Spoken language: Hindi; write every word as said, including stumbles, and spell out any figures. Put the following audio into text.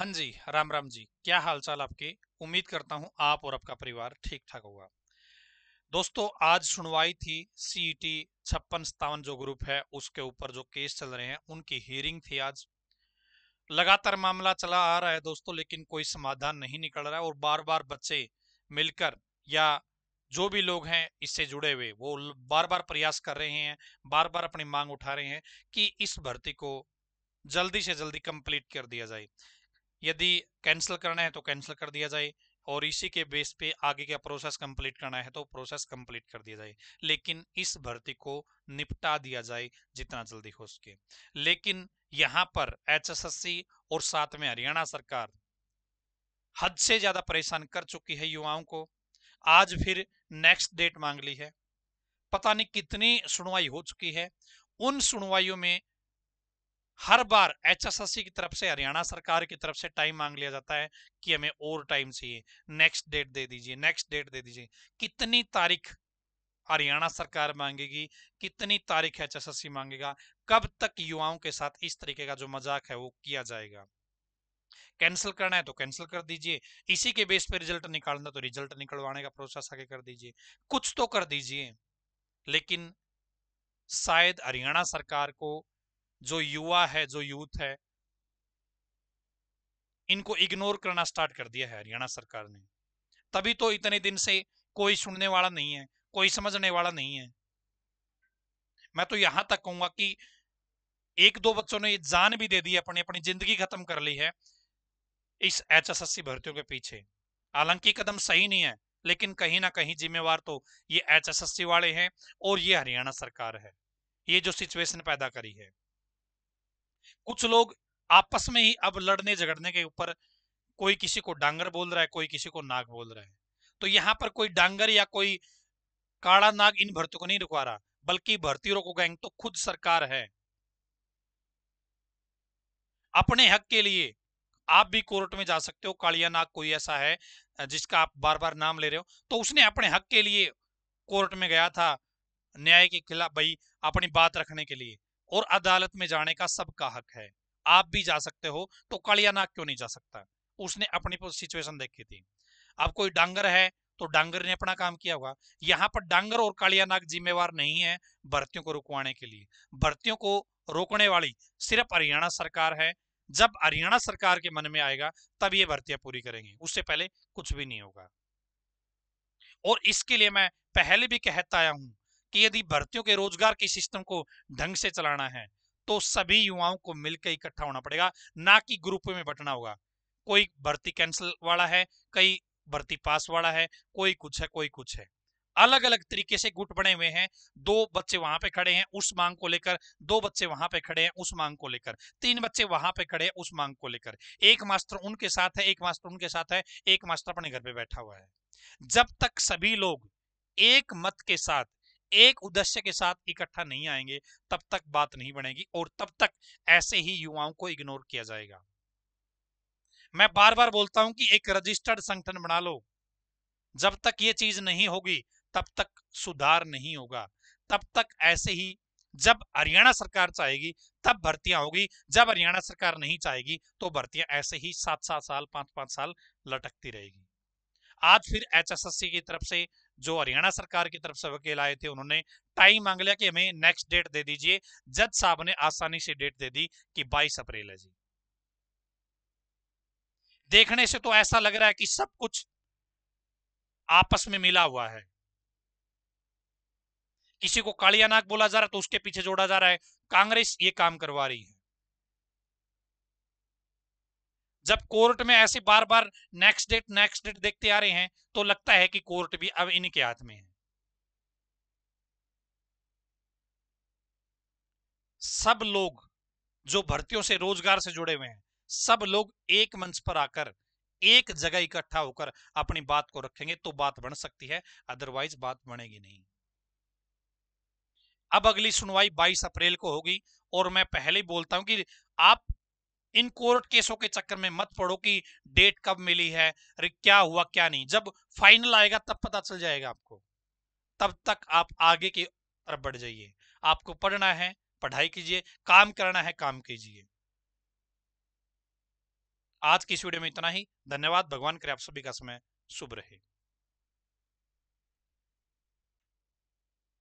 हाँ जी, राम राम जी, क्या हालचाल आपके। उम्मीद करता हूँ आप और आपका परिवार ठीक ठाक होगा। दोस्तों, आज सुनवाई थी सीईटी छप्पन सत्तावन जो ग्रुप है उसके ऊपर जो केस चल रहे हैं उनकी हियरिंग थी। आज लगातार मामला चला आ रहा है दोस्तों, लेकिन कोई समाधान नहीं निकल रहा है और बार बार बच्चे मिलकर या जो भी लोग हैं इससे जुड़े हुए वो बार बार प्रयास कर रहे हैं, बार बार अपनी मांग उठा रहे हैं कि इस भर्ती को जल्दी से जल्दी कंप्लीट कर दिया जाए। यदि कैंसिल करना है तो कैंसिल कर दिया जाए और इसी के बेस पे आगे का प्रोसेस कंप्लीट करना है तो प्रोसेस कंप्लीट कर दिया जाए, लेकिन इस भर्ती को निपटा दिया जाए जितना जल्दी हो सके। लेकिन यहाँ पर एच एस एस सी और साथ में हरियाणा सरकार हद से ज्यादा परेशान कर चुकी है युवाओं को। आज फिर नेक्स्ट डेट मांग ली है। पता नहीं कितनी सुनवाई हो चुकी है। उन सुनवाइयों में हर बार एच एस एस सी की तरफ से, हरियाणा सरकार की तरफ से टाइम मांग लिया जाता है कि हमें और टाइम चाहिए, नेक्स्ट डेट दे दीजिए, नेक्स्ट डेट दे दीजिए। कितनी तारीख हरियाणा सरकार मांगेगी, कितनी तारीख एच एस एस सी मांगेगा, कब तक युवाओं के साथ इस तरीके का जो मजाक है वो किया जाएगा। कैंसिल करना है तो कैंसिल कर दीजिए, इसी के बेस पे रिजल्ट निकालना तो रिजल्ट निकलवाने का प्रोसेस आगे कर दीजिए, कुछ तो कर दीजिए। लेकिन शायद हरियाणा सरकार को जो युवा है, जो यूथ है, इनको इग्नोर करना स्टार्ट कर दिया है हरियाणा सरकार ने। तभी तो इतने दिन से कोई सुनने वाला नहीं है, कोई समझने वाला नहीं है। मैं तो यहां तक कहूंगा कि एक दो बच्चों ने जान भी दे दी, अपनी अपनी जिंदगी खत्म कर ली है इस एच एस एस सी भर्तियों के पीछे। हालांकि कदम सही नहीं है, लेकिन कहीं ना कहीं जिम्मेवार तो ये एच एस एस सी वाले हैं और ये हरियाणा सरकार है, ये जो सिचुएशन पैदा करी है। कुछ लोग आपस में ही अब लड़ने झगड़ने के ऊपर, कोई किसी को डांगर बोल रहा है, कोई किसी को नाग बोल रहा है। तो यहाँ पर कोई डांगर या कोई काला नाग इन भर्तियों को नहीं रुकवा रहा, बल्कि भर्ती रोको गैंग तो खुद सरकार है। अपने हक के लिए आप भी कोर्ट में जा सकते हो। कालिया नाग कोई ऐसा है जिसका आप बार बार नाम ले रहे हो, तो उसने अपने हक के लिए कोर्ट में गया था, न्याय के खिलाफ भाई अपनी बात रखने के लिए, और अदालत में जाने का सबका हक है। आप भी जा सकते हो, तो कालिया नाग क्यों नहीं जा सकता। उसने अपनी सिचुएशन देखी थी। अब कोई डांगर है तो डांगर ने अपना काम किया होगा। यहाँ पर डांगर और कालिया नाग जिम्मेवार नहीं है भर्तियों को रुकवाने के लिए। भर्तियों को रोकने वाली सिर्फ हरियाणा सरकार है। जब हरियाणा सरकार के मन में आएगा तब ये भर्तियां पूरी करेंगे, उससे पहले कुछ भी नहीं होगा। और इसके लिए मैं पहले भी कहता आया हूं कि यदि भर्तियों के रोजगार के सिस्टम को ढंग से चलाना है तो सभी युवाओं को मिलकर इकट्ठा होना पड़ेगा, ना कि ग्रुपों में बंटना होगा। कोई भर्ती कैंसिल वाला है, कई भर्ती पास वाला है, कोई कुछ है, कोई कुछ है। अलग अलग तरीके से गुट बने हुए हैं। दो बच्चे वहां पे खड़े हैं उस मांग को लेकर, दो बच्चे वहां पे खड़े हैं उस मांग को लेकर, तीन बच्चे वहां पे खड़े हैं उस मांग को लेकर, एक मास्टर उनके साथ है, एक मास्टर उनके साथ है, एक मास्टर अपने घर पे बैठा हुआ है। जब तक सभी लोग एक मत के साथ, एक उद्देश्य के साथ इकट्ठा नहीं आएंगे तब तक बात नहीं बनेगी और तब तक ऐसे ही युवाओं को इग्नोर किया जाएगा। मैं बार बार बोलता हूं कि एक रजिस्टर्ड संगठन बना लो। जब तक ये चीज नहीं होगी तब तक सुधार नहीं होगा। तब तक ऐसे ही, जब हरियाणा सरकार चाहेगी तब भर्तियां होगी, जब हरियाणा सरकार नहीं चाहेगी तो भर्तियां ऐसे ही सात सात साल, पांच पांच साल लटकती रहेगी। आज फिर एच एस एस सी की तरफ से, जो हरियाणा सरकार की तरफ से वकील आए थे, उन्होंने टाइम मांग लिया कि हमें नेक्स्ट डेट दे दीजिए। जज साहब ने आसानी से डेट दे दी कि बाईस अप्रैल है जी। देखने से तो ऐसा लग रहा है कि सब कुछ आपस में मिला हुआ है। किसी को कालिया नाग बोला जा रहा है तो उसके पीछे जोड़ा जा रहा है कांग्रेस ये काम करवा रही है। जब कोर्ट में ऐसे बार बार नेक्स्ट डेट नेक्स्ट डेट देखते आ रहे हैं तो लगता है कि कोर्ट भी अब इनके हाथ में है। सब लोग जो भर्तियों से, रोजगार से जुड़े हुए हैं, सब लोग एक मंच पर आकर, एक जगह इकट्ठा होकर अपनी बात को रखेंगे तो बात बन सकती है, अदरवाइज बात बनेगी नहीं। अब अगली सुनवाई बाईस अप्रैल को होगी और मैं पहले ही बोलता हूं कि आप इन कोर्ट केसों के चक्कर में मत पड़ो कि डेट कब मिली है, क्या हुआ क्या नहीं। जब फाइनल आएगा तब पता चल जाएगा आपको। तब तक आप आगे की तरफ बढ़ जाइए। आपको पढ़ना है, पढ़ाई कीजिए, काम करना है, काम कीजिए। आज की इस वीडियो में इतना ही। धन्यवाद। भगवान करे आप सभी का समय शुभ रहे।